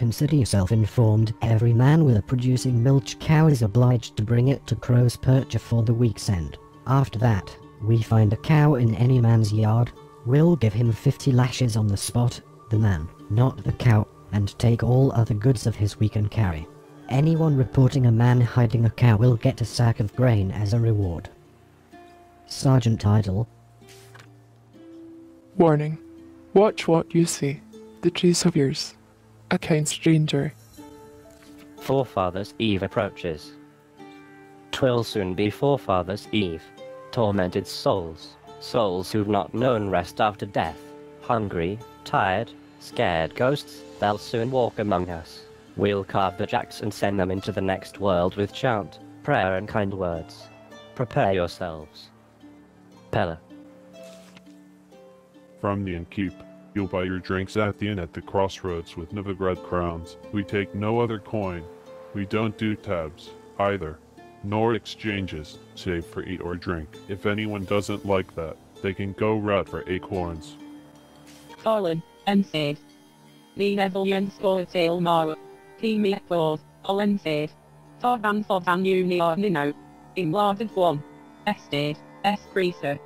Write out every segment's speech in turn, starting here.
Consider yourself informed. Every man with a producing milch cow is obliged to bring it to Crow's Perch for the week's end. After that, we find a cow in any man's yard. We'll give him 50 lashes on the spot, the man, not the cow, and take all other goods of his we can carry. Anyone reporting a man hiding a cow will get a sack of grain as a reward. Sergeant Idle. Warning. Watch what you see. The trees have ears. A kind stranger. Forefathers' Eve approaches. 'Twill soon be Forefathers' Eve. Tormented souls. Souls who've not known rest after death. Hungry, tired, scared ghosts, they'll soon walk among us. We'll carve the jacks and send them into the next world with chant, prayer and kind words. Prepare yourselves. Pella. From the innkeep, you'll buy your drinks at the inn at the crossroads with Novigrad crowns. We take no other coin. We don't do tabs, either. Nor exchanges, save for eat or drink. If anyone doesn't like that, they can go route for acorns. Tollin, and said. Ni Nevillian score tail mara. Ti mi applause, Tollin said. Torban Sovan Unior Nino. In larded one. Estate, Esprisa.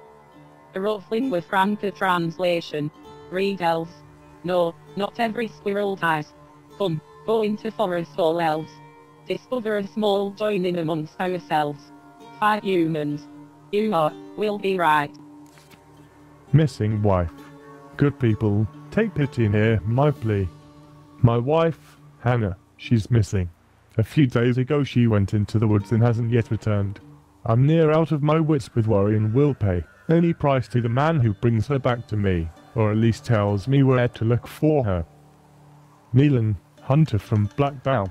A ruffling with Franca translation. Read elves. No, not every squirrel dies. Come, go into forest all elves. Discover a small joining amongst ourselves. 5 humans. You are, will be right. Missing wife. Good people, take pity and hear my plea. My wife, Hannah, she's missing. A few days ago she went into the woods and hasn't yet returned. I'm near out of my wits with worry and will pay any price to the man who brings her back to me, or at least tells me where to look for her. Neelan, hunter from Black Bow.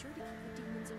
sure to keep the demons away.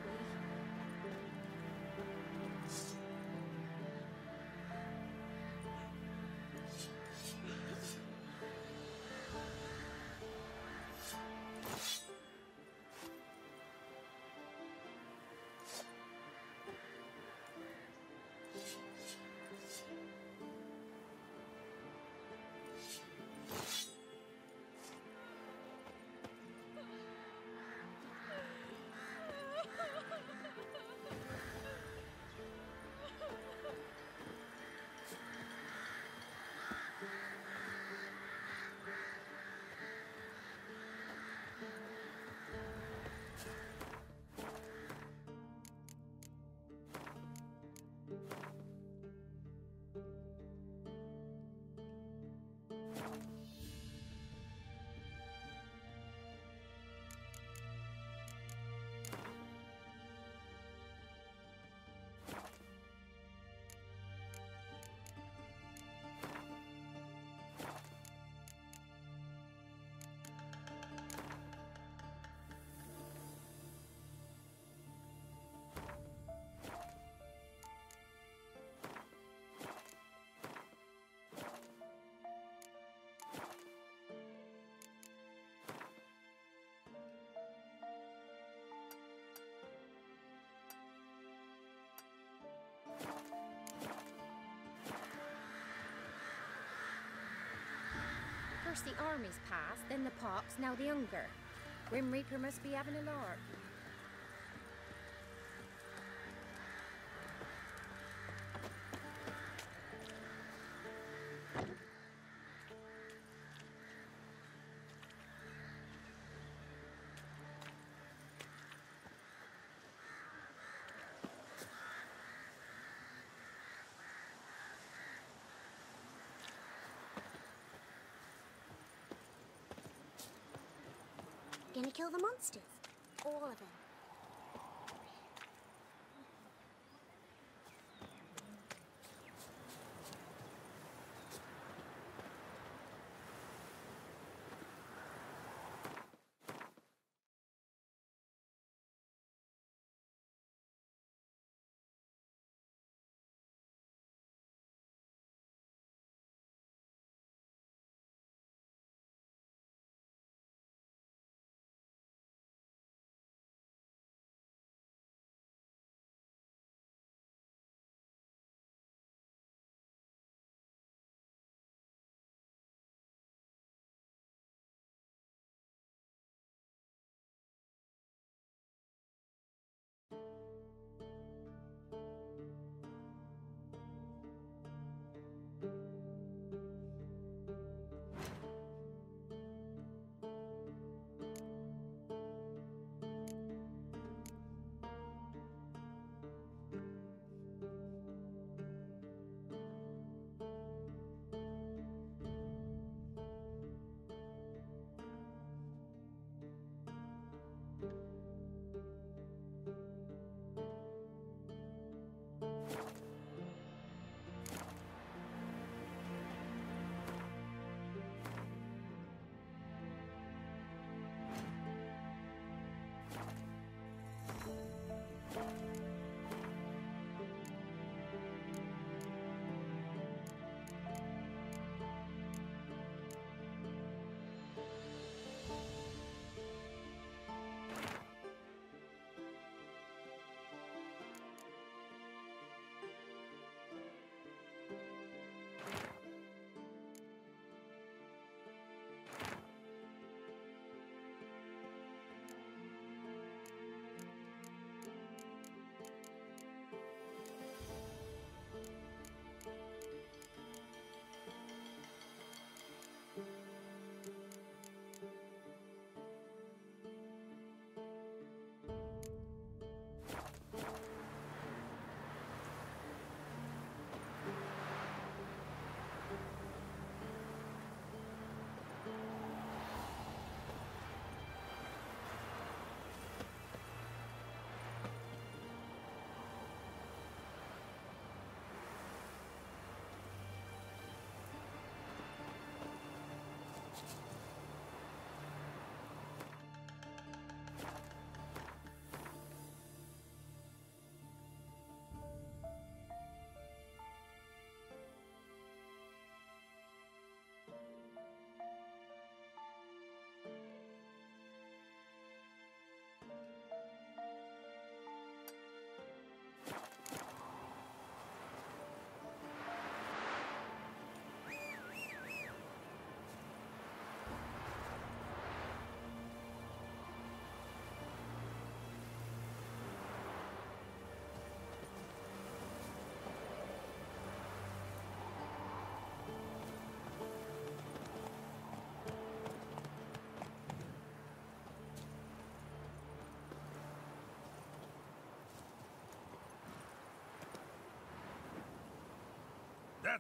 First the armies passed, then the pops, now the hunger. Grim Reaper must be having a lark. Gonna kill the monsters. All of them.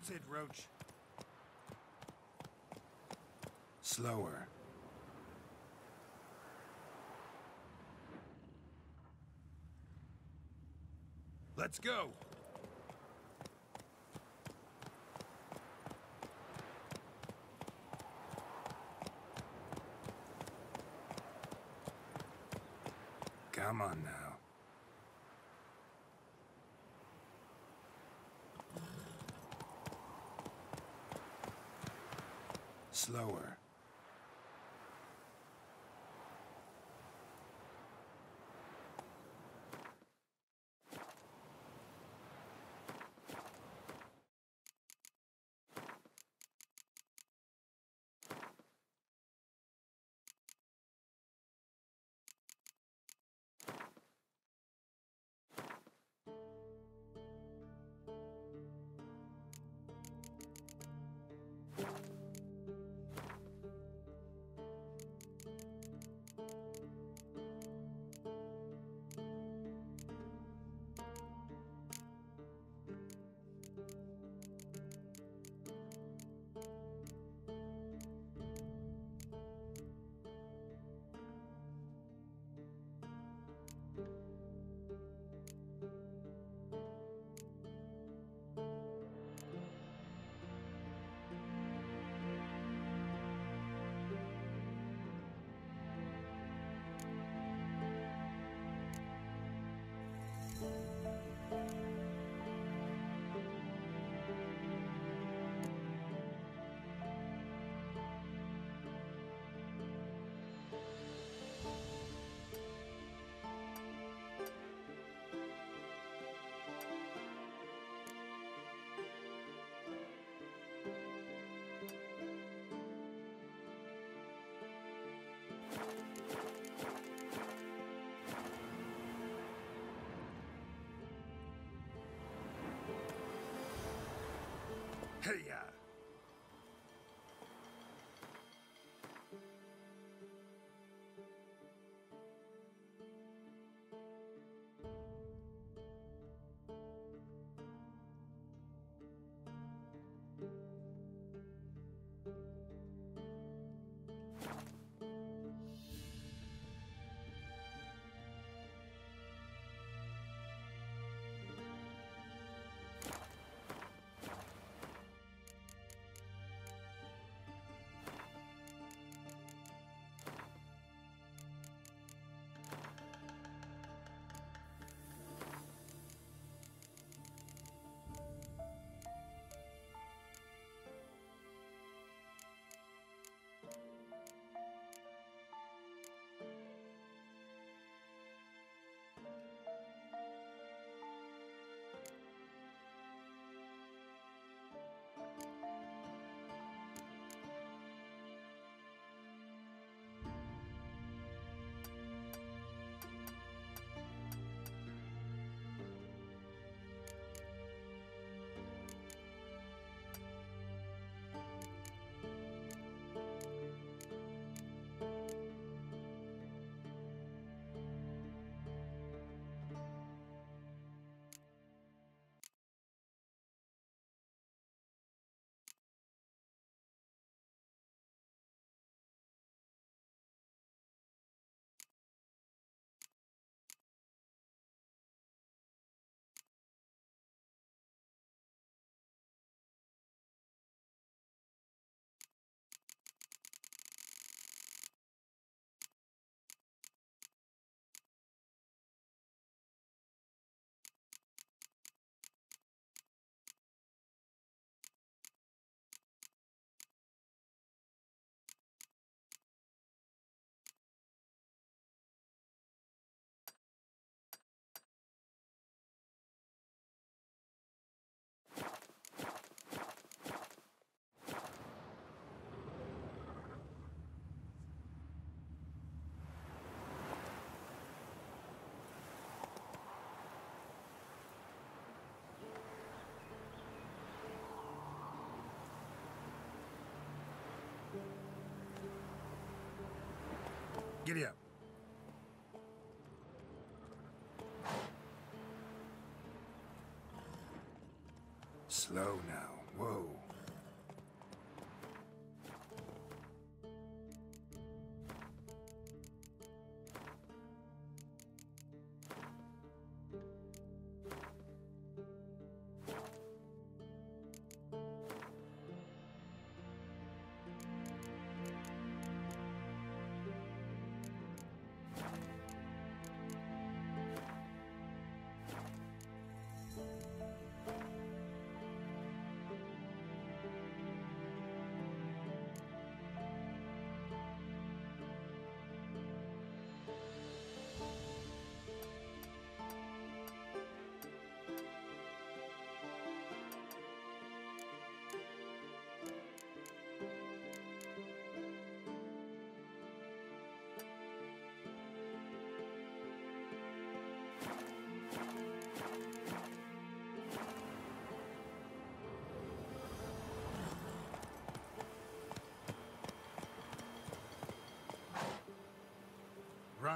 That's it, Roach. Slower. Let's go. Come on now. Slower. Hey-ya! Giddy up. Slow now. Whoa.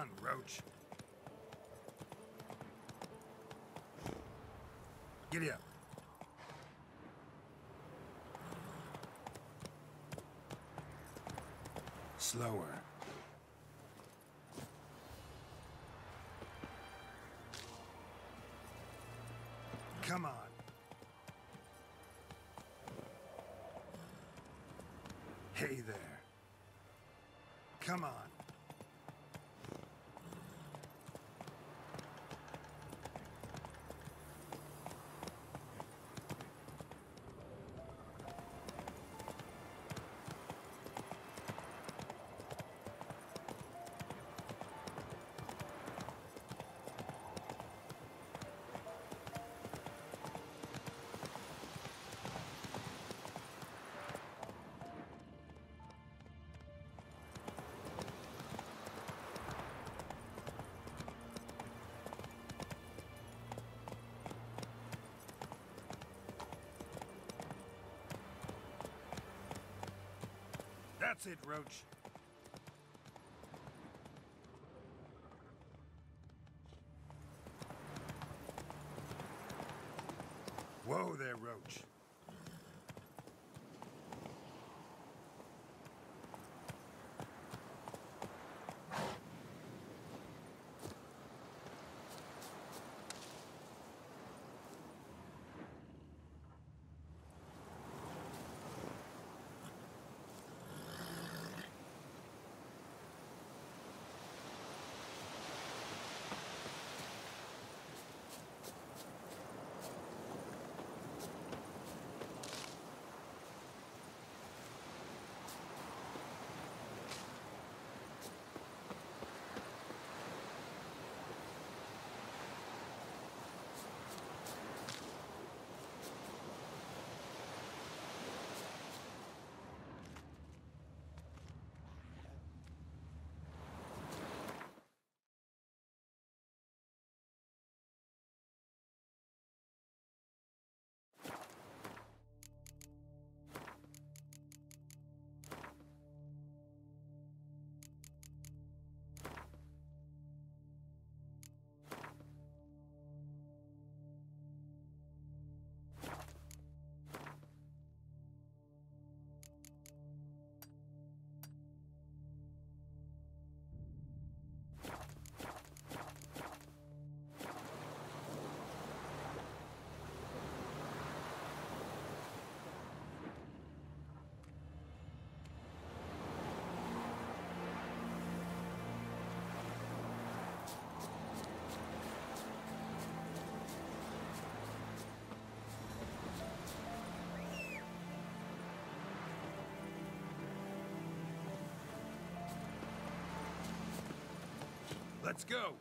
on, Roach. Giddy up. Slower. Come on. Hey there. Come on. That's it, Roach. Whoa there, Roach. Let's go!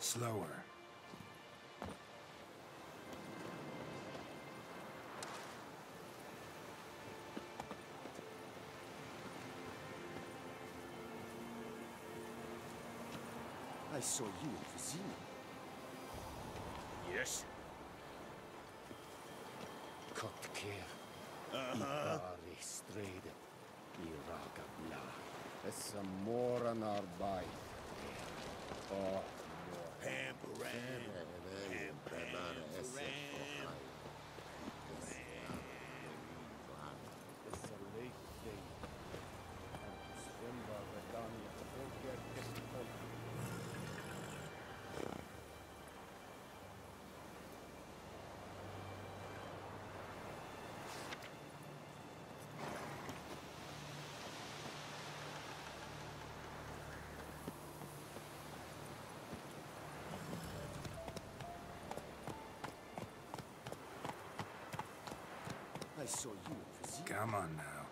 Slower. I saw you in Vizima. Yes? Cut the care. Come on now.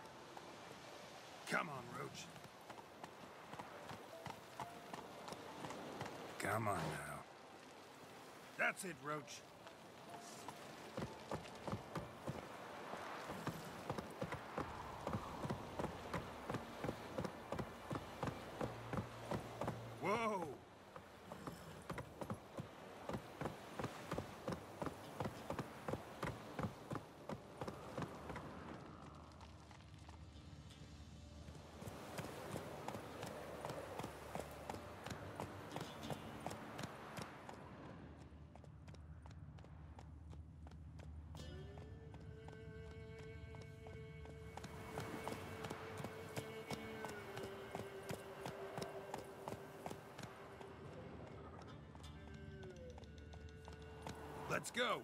Come on, Roach. Come on now. That's it, Roach. Whoa! Let's go.